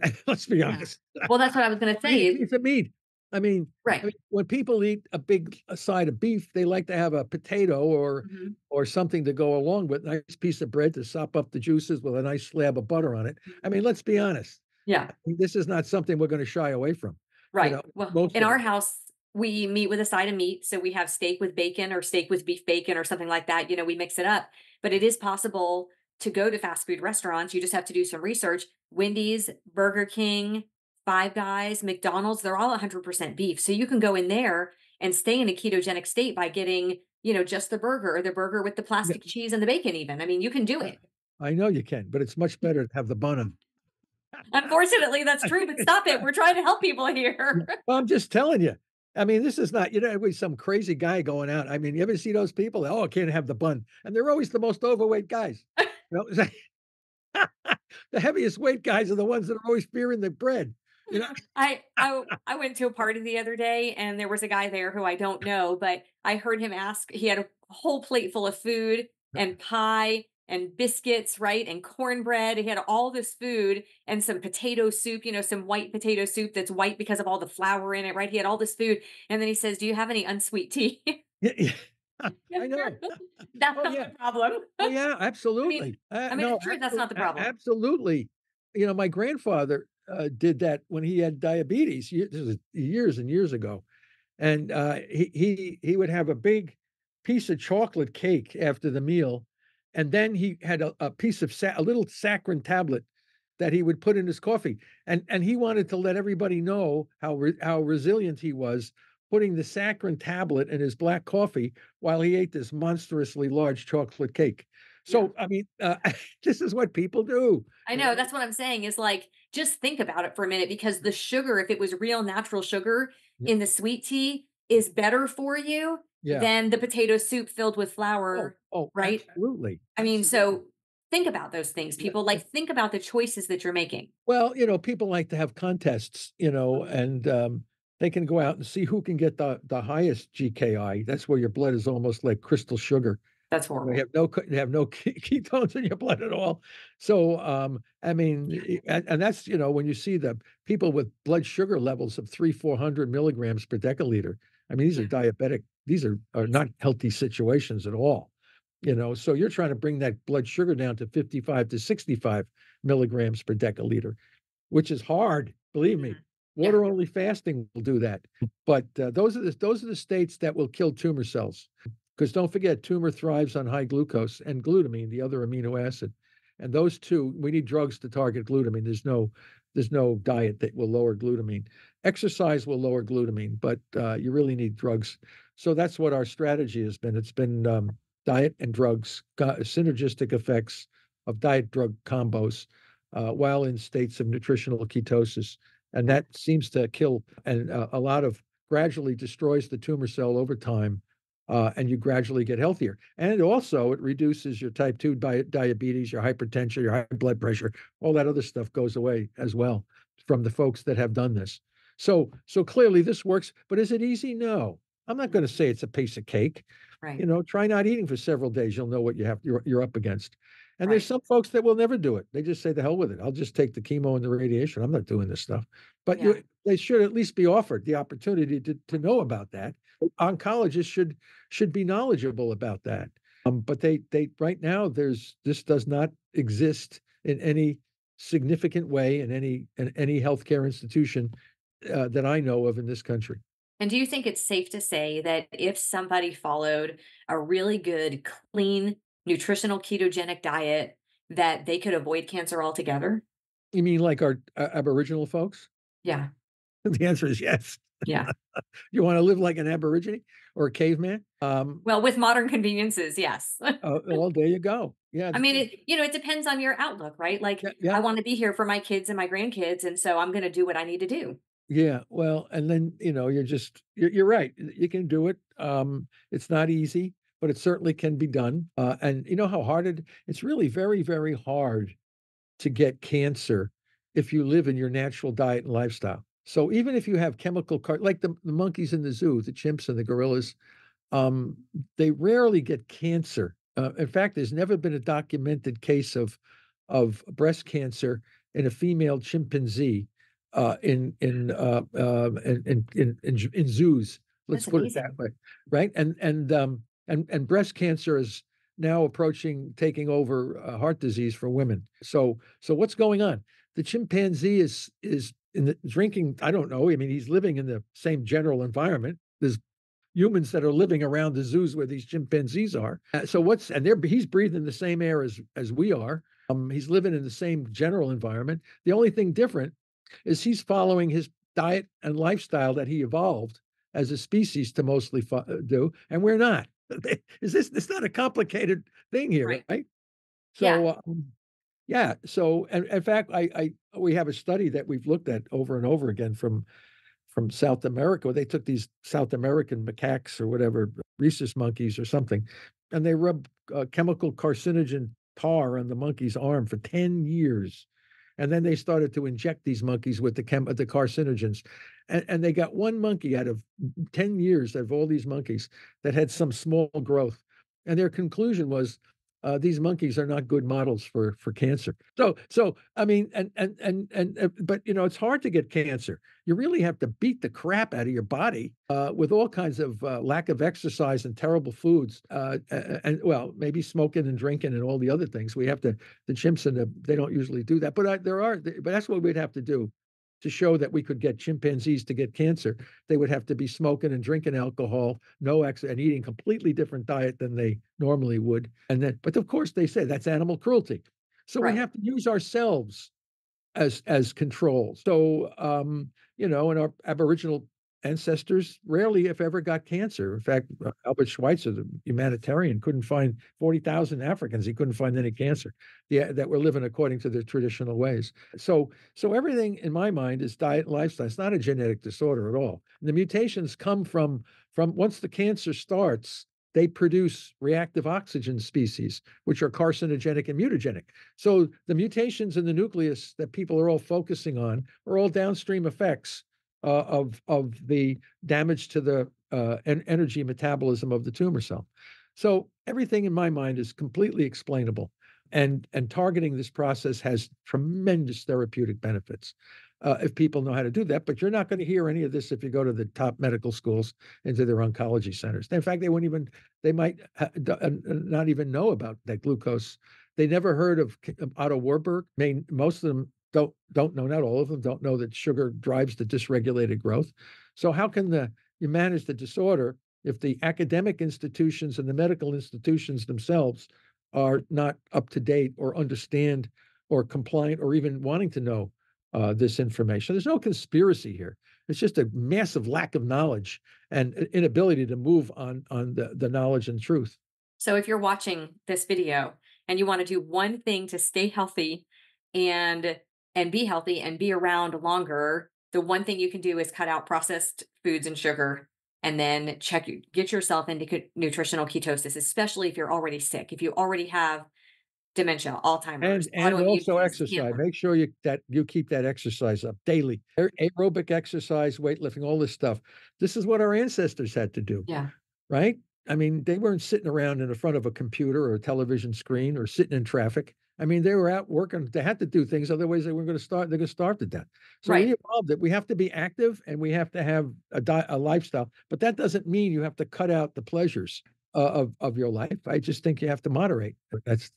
Yeah, let's be yeah. honest. Well, that's what I was going to say. It's a meat. I mean, right. I mean, when people eat a big a side of beef, they like to have a potato or mm-hmm. or something to go along with, a nice piece of bread to sop up the juices with a nice slab of butter on it. I mean, let's be honest. Yeah. I mean, this is not something we're going to shy away from. Right. You know, well, in our house, we meat with a side of meat. So we have steak with bacon or steak with beef bacon or something like that. You know, we mix it up. But it is possible to go to fast food restaurants. You just have to do some research. Wendy's, Burger King, Five Guys, McDonald's, they're all one hundred percent beef. So you can go in there and stay in a ketogenic state by getting, you know, just the burger or the burger with the plastic yeah. cheese and the bacon even. I mean, you can do it. I know you can, but it's much better to have the bun. Unfortunately, that's true, but stop it. We're trying to help people here. Well, I'm just telling you. I mean, this is not, you know, always some crazy guy going out. I mean, you ever see those people? Oh, I can't have the bun. And they're always the most overweight guys. You know? The heaviest weight guys are the ones that are always fearing the bread. You know? I, I I went to a party the other day and there was a guy there who I don't know, but I heard him ask, he had a whole plate full of food and pie and biscuits, right? And cornbread. He had all this food and some potato soup, you know, some white potato soup that's white because of all the flour in it, right? He had all this food. And then he says, do you have any unsweet tea? Yeah, yeah. I know. That's oh, not yeah. the problem. Oh, yeah, absolutely. I mean, uh, I mean no, sure, that's not the problem. Absolutely. You know, my grandfather Uh, did that when he had diabetes years, years and years ago. And uh, he, he he would have a big piece of chocolate cake after the meal. And then he had a, a piece of sa- a little saccharin tablet that he would put in his coffee. And and he wanted to let everybody know how, re- how resilient he was, putting the saccharin tablet in his black coffee while he ate this monstrously large chocolate cake. So, I mean, uh, this is what people do. I know. That's what I'm saying is like, just think about it for a minute, because the sugar, if it was real natural sugar yeah. in the sweet tea, is better for you yeah. than the potato soup filled with flour. Oh, oh right. Absolutely. I mean, so think about those things, people. Like, think about the choices that you're making. Well, you know, people like to have contests, you know, and um, they can go out and see who can get the, the highest G K I. That's where your blood is almost like crystal sugar. That's horrible. You have no, you have no ketones in your blood at all. So, um, I mean, and, and that's, you know, when you see the people with blood sugar levels of three, four hundred milligrams per deciliter, I mean, these are diabetic, these are, are not healthy situations at all, you know? So you're trying to bring that blood sugar down to fifty-five to sixty-five milligrams per deciliter, which is hard. Believe me, water yeah. only fasting will do that. But uh, those are the, those are the states that will kill tumor cells. Because don't forget, tumor thrives on high glucose and glutamine, the other amino acid. And those two, we need drugs to target glutamine. There's no there's no diet that will lower glutamine. Exercise will lower glutamine, but uh, you really need drugs. So that's what our strategy has been. It's been um, diet and drugs, synergistic effects of diet-drug combos uh, while in states of nutritional ketosis. And that seems to kill and uh, a lot of gradually destroys the tumor cell over time. Uh, and you gradually get healthier. And also it reduces your type two di- diabetes, your hypertension, your high blood pressure, all that other stuff goes away as well from the folks that have done this. So so clearly this works, but is it easy? No. I'm not going to say it's a piece of cake. Right. You know, try not eating for several days. You'll know what you have, you're, you're up against. And right. there's some folks that will never do it. They just say, the hell with it. I'll just take the chemo and the radiation. I'm not doing this stuff. But yeah. you, they should at least be offered the opportunity to, to know about that. Oncologists should should be knowledgeable about that. Um, but they they right now there's this does not exist in any significant way in any in any healthcare institution uh, that I know of in this country. And do you think it's safe to say that if somebody followed a really good, clean, nutritional ketogenic diet that they could avoid cancer altogether? You mean like our uh, Aboriginal folks? Yeah. The answer is yes. Yeah. You want to live like an Aborigine or a caveman? Um, well, with modern conveniences, yes. Oh, well, there you go. Yeah. I mean, it, you know, it depends on your outlook, right? Like yeah, yeah. I want to be here for my kids and my grandkids. And so I'm going to do what I need to do. Yeah, well, and then, you know, you're just, you're, you're right. You can do it. Um, it's not easy, but it certainly can be done. Uh, and you know how hard it, it's really very, very hard to get cancer if you live in your natural diet and lifestyle. So even if you have chemical, car- like the, the monkeys in the zoo, the chimps and the gorillas, um, they rarely get cancer. Uh, in fact, there's never been a documented case of of breast cancer in a female chimpanzee uh, in in, uh, uh, in in in in in zoos. Let's That's put amazing. It that way, right? And and um, and and breast cancer is now approaching, taking over uh, heart disease for women. So so what's going on? The chimpanzee is is in the drinking. I don't know. I mean, he's living in the same general environment. There's humans that are living around the zoos where these chimpanzees are. So what's, and they're, he's breathing the same air as, as we are. Um, he's living in the same general environment. The only thing different is he's following his diet and lifestyle that he evolved as a species to mostly fo- do. And we're not. Is this, it's not a complicated thing here, right? right? So, yeah. Um, yeah. So, and in fact, I, I, we have a study that we've looked at over and over again from from South America. They took these South American macaques or whatever, rhesus monkeys or something, and they rubbed uh, chemical carcinogen tar on the monkey's arm for ten years. And then they started to inject these monkeys with the chem- the carcinogens. And, and they got one monkey out of ten years of all these monkeys that had some small growth. And their conclusion was, Uh, these monkeys are not good models for for cancer. So, so I mean, and and and and, uh, but you know, it's hard to get cancer. You really have to beat the crap out of your body uh, with all kinds of uh, lack of exercise and terrible foods, uh, and well, maybe smoking and drinking and all the other things. We have to. The chimps and the, they don't usually do that, but I, there are. But that's what we'd have to do to show that we could get chimpanzees to get cancer. They would have to be smoking and drinking alcohol, no exercise, and eating completely different diet than they normally would. And then, but of course, they say that's animal cruelty. So right. We have to use ourselves as as control. So, um, you know, and our Aboriginal ancestors rarely, if ever, got cancer. In fact, Albert Schweitzer, the humanitarian, couldn't find forty thousand Africans. He couldn't find any cancer yeah, that were living according to their traditional ways. So, so everything in my mind is diet and lifestyle. It's not a genetic disorder at all. And the mutations come from, from once the cancer starts, they produce reactive oxygen species, which are carcinogenic and mutagenic. So the mutations in the nucleus that people are all focusing on are all downstream effects Uh, of of the damage to the uh, en- energy metabolism of the tumor cell. So everything in my mind is completely explainable, and and targeting this process has tremendous therapeutic benefits uh, if people know how to do that. But you're not going to hear any of this if you go to the top medical schools and to their oncology centers. In fact, they wouldn't even they might ha- not even know about that glucose. They never heard of Otto Warburg. I mean, most of them Don't don't know, not all of them don't know that sugar drives the dysregulated growth. So how can the you manage the disorder if the academic institutions and the medical institutions themselves are not up to date or understand or compliant or even wanting to know uh, this information? There's no conspiracy here. It's just a massive lack of knowledge and inability to move on on the, the knowledge and truth. So if you're watching this video and you want to do one thing to stay healthy and and be healthy and be around longer, the one thing you can do is cut out processed foods and sugar, and then check, get yourself into nutritional ketosis, especially if you're already sick, if you already have dementia, Alzheimer's. And, and also exercise. Cancer. Make sure you that you keep that exercise up daily. Aerobic exercise, weightlifting, all this stuff. This is what our ancestors had to do. Yeah. Right? I mean, they weren't sitting around in the front of a computer or a television screen or sitting in traffic. I mean, they were out working. They had to do things. Otherwise, they weren't going to start. They're going to starve to death. So right. We evolved it. We have to be active and we have to have a, di- a lifestyle. But that doesn't mean you have to cut out the pleasures uh, of, of your life. I just think you have to moderate. That's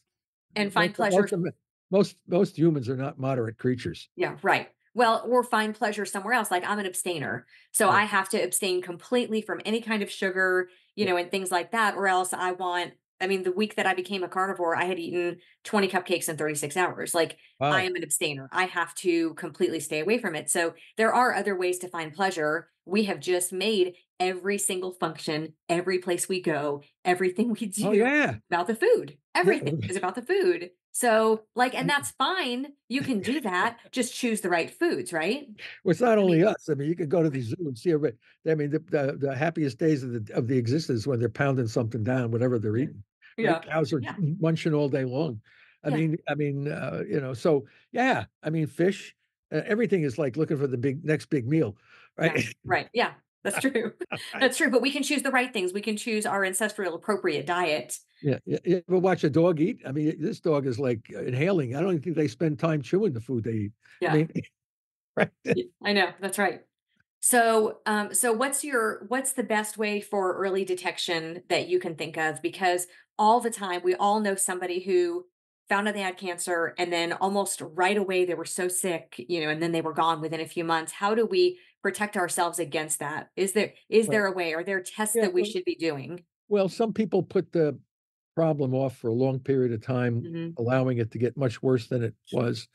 And find most, pleasure. Most, most, most humans are not moderate creatures. Yeah, right. Well, or find pleasure somewhere else. Like I'm an abstainer. So right. I have to abstain completely from any kind of sugar, you yeah. know, and things like that. Or else I want... I mean, the week that I became a carnivore, I had eaten twenty cupcakes in thirty-six hours. Like wow. I am an abstainer. I have to completely stay away from it. So there are other ways to find pleasure. We have just made every single function, every place we go, everything we do oh, yeah. about the food. Everything is about the food. So like, and that's fine. You can do that. Just choose the right foods, right? Well, it's not only I mean, us. I mean, you could go to the zoo and see everybody. I mean, the, the, the happiest days of the, of the existence when they're pounding something down, whatever they're eating. Yeah. The cows are yeah. munching all day long. I yeah. mean, I mean, uh, you know, so yeah, I mean, fish, uh, everything is like looking for the big next big meal, right? Yeah. Right. Yeah, that's true. That's true. But we can choose the right things. We can choose our ancestral appropriate diet. Yeah, yeah. You ever watch a dog eat? I mean, this dog is like inhaling. I don't even think they spend time chewing the food they eat. Yeah. I mean, right. I know. That's right. So, um, so what's your, what's the best way for early detection that you can think of? Because all the time, we all know somebody who found out they had cancer and then almost right away, they were so sick, you know, and then they were gone within a few months. How do we protect ourselves against that? Is there, is there a way? Are there tests yeah, that we well, should be doing? Well, some people put the problem off for a long period of time, mm-hmm. allowing it to get much worse than it was.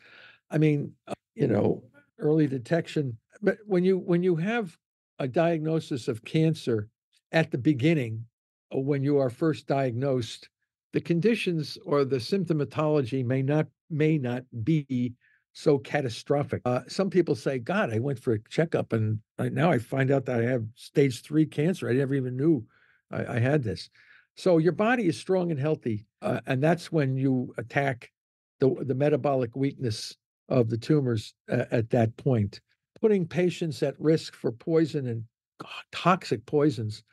I mean, you know, early detection. But when you when you have a diagnosis of cancer at the beginning, when you are first diagnosed, the conditions or the symptomatology may not may not be so catastrophic. Uh, some people say, "God, I went for a checkup, and I, now I find out that I have stage three cancer. I never even knew I, I had this." So your body is strong and healthy, uh, and that's when you attack the the metabolic weakness of the tumors uh, at that point. Putting patients at risk for poison and God, toxic poisons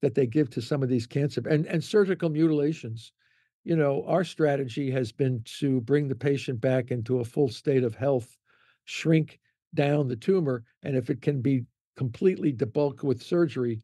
that they give to some of these cancer and, and surgical mutilations. You know, our strategy has been to bring the patient back into a full state of health, shrink down the tumor, and if it can be completely debulked with surgery,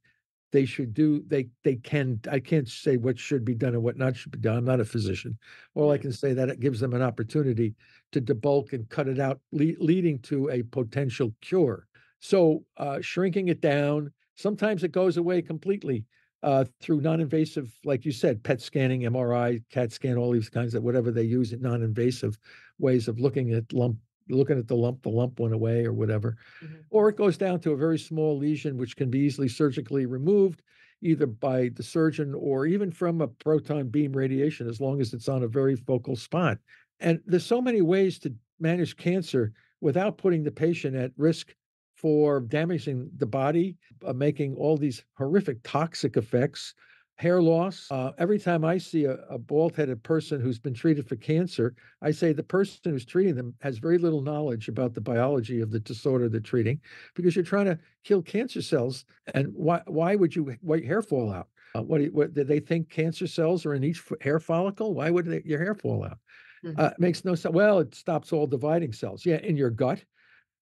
they should do, they they can, I can't say what should be done and what not should be done. I'm not a physician. All I can say that it gives them an opportunity to debulk and cut it out, le leading to a potential cure. So uh, shrinking it down, sometimes it goes away completely uh, through non-invasive, like you said, P E T scanning, M R I, CAT scan, all these kinds of whatever they use in non-invasive ways of looking at lump, looking at the lump, the lump went away or whatever. Mm-hmm. Or it goes down to a very small lesion, which can be easily surgically removed, either by the surgeon or even from a proton beam radiation, as long as it's on a very focal spot. And there's so many ways to manage cancer without putting the patient at risk for damaging the body, uh, making all these horrific toxic effects, hair loss. Uh, every time I see a, a bald-headed person who's been treated for cancer, I say the person who's treating them has very little knowledge about the biology of the disorder they're treating, because you're trying to kill cancer cells. And why why would you why hair fall out? Uh, what, what did they think cancer cells are in each hair follicle? Why would they, your hair fall out? Mm-hmm. Uh, it makes no sense. Well, it stops all dividing cells. Yeah, in your gut.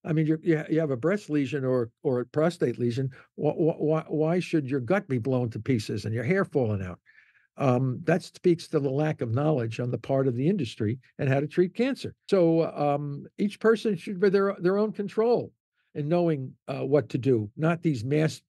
I mean, you you have a breast lesion or or a prostate lesion. Why, why, why should your gut be blown to pieces and your hair falling out? Um, that speaks to the lack of knowledge on the part of the industry and how to treat cancer. So um, each person should be their their own control in knowing uh, what to do, not these mass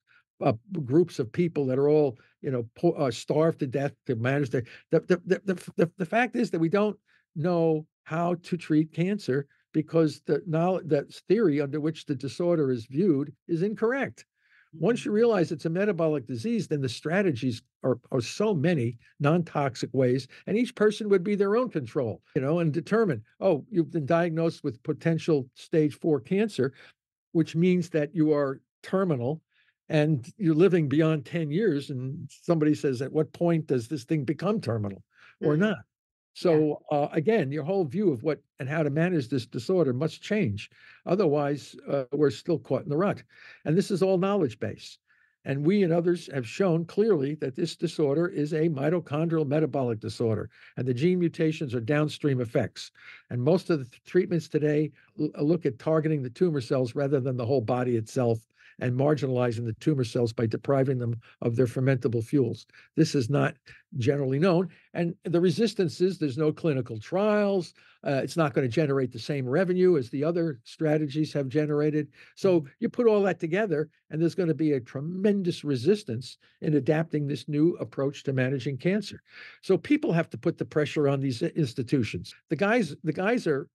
uh, groups of people that are all you know po uh, starved to death to manage their. The the, the the the the fact is that we don't know how to treat cancer, because the knowledge, that theory under which the disorder is viewed is incorrect. Once you realize it's a metabolic disease, then the strategies are, are so many non-toxic ways, and each person would be their own control, you know, and determine, oh, you've been diagnosed with potential stage four cancer, which means that you are terminal and you're living beyond ten years. And somebody says, at what point does this thing become terminal or not? So uh, again, your whole view of what and how to manage this disorder must change. Otherwise, uh, we're still caught in the rut. And this is all knowledge base. And we and others have shown clearly that this disorder is a mitochondrial metabolic disorder, and the gene mutations are downstream effects. And most of the th treatments today look at targeting the tumor cells rather than the whole body itself, and marginalizing the tumor cells by depriving them of their fermentable fuels. This is not generally known. And the resistance is there's no clinical trials. Uh, it's not going to generate the same revenue as the other strategies have generated. So you put all that together, and there's going to be a tremendous resistance in adapting this new approach to managing cancer. So people have to put the pressure on these institutions. The guys, the guys are,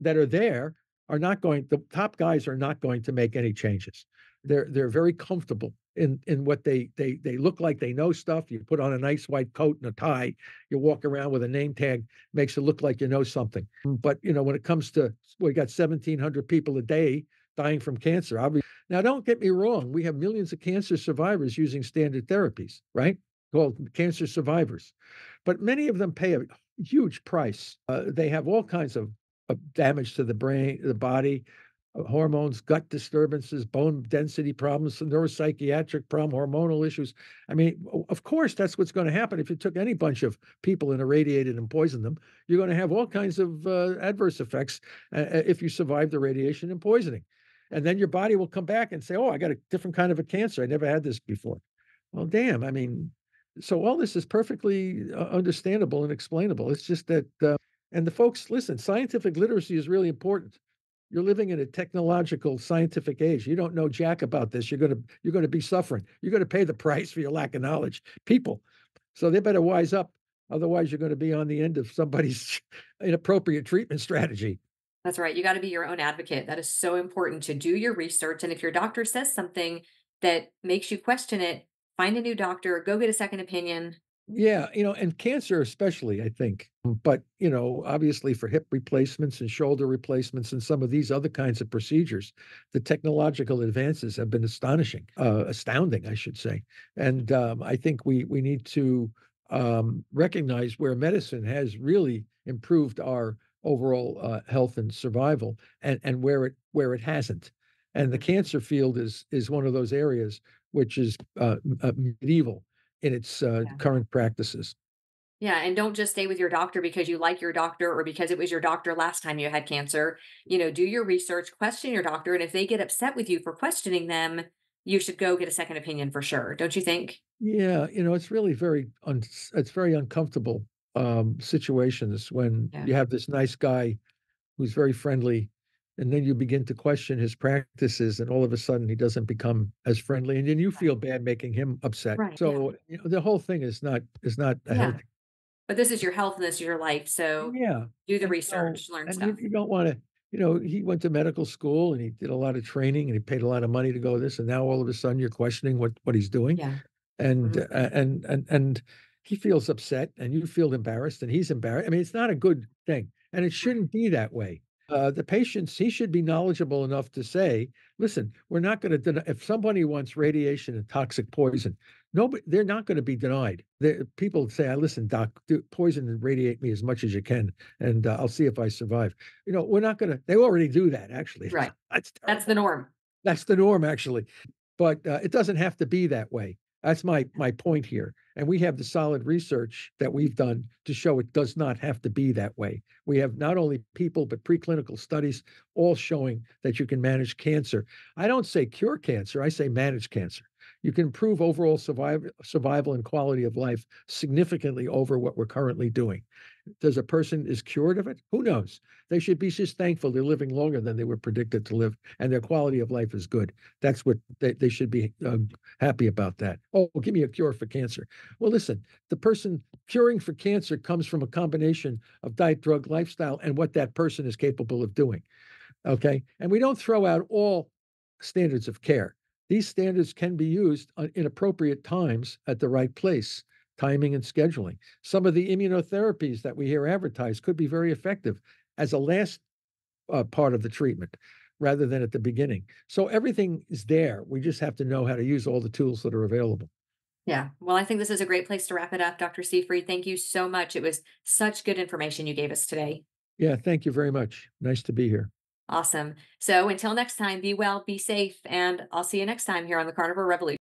that are there are not going, the top guys are not going to make any changes. They're, they're very comfortable in in what they they they look like. They know stuff. You put on a nice white coat and a tie. You walk around with a name tag, makes it look like you know something. But you know, when it comes to, we got seventeen hundred people a day dying from cancer. Obviously. Now, don't get me wrong. We have millions of cancer survivors using standard therapies, right? Called cancer survivors, but many of them pay a huge price. Uh, they have all kinds of, of damage to the brain, the body, hormones, gut disturbances, bone density problems, neuropsychiatric problem, hormonal issues. I mean, of course, that's what's going to happen. If you took any bunch of people and irradiated and poisoned them, you're going to have all kinds of uh, adverse effects uh, if you survive the radiation and poisoning. And then your body will come back and say, oh, I got a different kind of a cancer. I never had this before. Well, damn, I mean, so all this is perfectly understandable and explainable. It's just that, uh, and the folks, listen, scientific literacy is really important. You're living in a technological scientific age. You don't know jack about this. You're going to, you're going to be suffering. You're going to pay the price for your lack of knowledge, people. So they better wise up. Otherwise, you're going to be on the end of somebody's inappropriate treatment strategy. That's right. You got to be your own advocate. That is so important, to do your research. And if your doctor says something that makes you question it, find a new doctor, go get a second opinion. Yeah, you know, and cancer especially, I think. But, you know, obviously for hip replacements and shoulder replacements and some of these other kinds of procedures, the technological advances have been astonishing, uh, astounding, I should say. And um, I think we we need to um, recognize where medicine has really improved our overall uh, health and survival, and and where it where it hasn't. And the cancer field is is one of those areas which is uh, medieval in its uh, yeah. current practices. Yeah. And don't just stay with your doctor because you like your doctor or because it was your doctor last time you had cancer. You know, do your research, question your doctor. And if they get upset with you for questioning them, you should go get a second opinion for sure. Don't you think? Yeah. You know, it's really very, un- it's very uncomfortable um, situations when yeah. you have this nice guy who's very friendly, and then you begin to question his practices, and all of a sudden he doesn't become as friendly, and then you feel bad making him upset. Right, so yeah. you know, the whole thing is not is not a yeah. healthy. But this is your health, and this is your life. So yeah. do the research, so, learn and stuff. You don't want to, you know, he went to medical school and he did a lot of training and he paid a lot of money to go this, and now all of a sudden you're questioning what what he's doing, yeah. and mm-hmm. uh, and and and he feels upset, and you feel embarrassed, and he's embarrassed. I mean, it's not a good thing, and it shouldn't be that way. Uh, the patients, he should be knowledgeable enough to say, listen, we're not going to deny, if somebody wants radiation and toxic poison, nobody, they're not going to be denied. They're, people say, I listen, doc, do, poison and radiate me as much as you can, and uh, I'll see if I survive. You know, we're not going to, they already do that, actually. Right. That's, That's the norm. That's the norm, actually. But uh, it doesn't have to be that way. That's my my point here. And we have the solid research that we've done to show it does not have to be that way. We have not only people, but preclinical studies all showing that you can manage cancer. I don't say cure cancer. I say manage cancer. You can improve overall survival, survival and quality of life significantly over what we're currently doing. Does a person is cured of it? Who knows? They should be just thankful they're living longer than they were predicted to live, and their quality of life is good. That's what they, they should be uh, happy about that. Oh, give me a cure for cancer. Well, listen, the person curing for cancer comes from a combination of diet, drug, lifestyle, and what that person is capable of doing. Okay? And we don't throw out all standards of care. These standards can be used in appropriate times at the right place, timing and scheduling. Some of the immunotherapies that we hear advertised could be very effective as a last uh, part of the treatment rather than at the beginning. So everything is there. We just have to know how to use all the tools that are available. Yeah. Well, I think this is a great place to wrap it up, Doctor Seyfried. Thank you so much. It was such good information you gave us today. Yeah. Thank you very much. Nice to be here. Awesome. So until next time, be well, be safe, and I'll see you next time here on the Carnivore Revolution.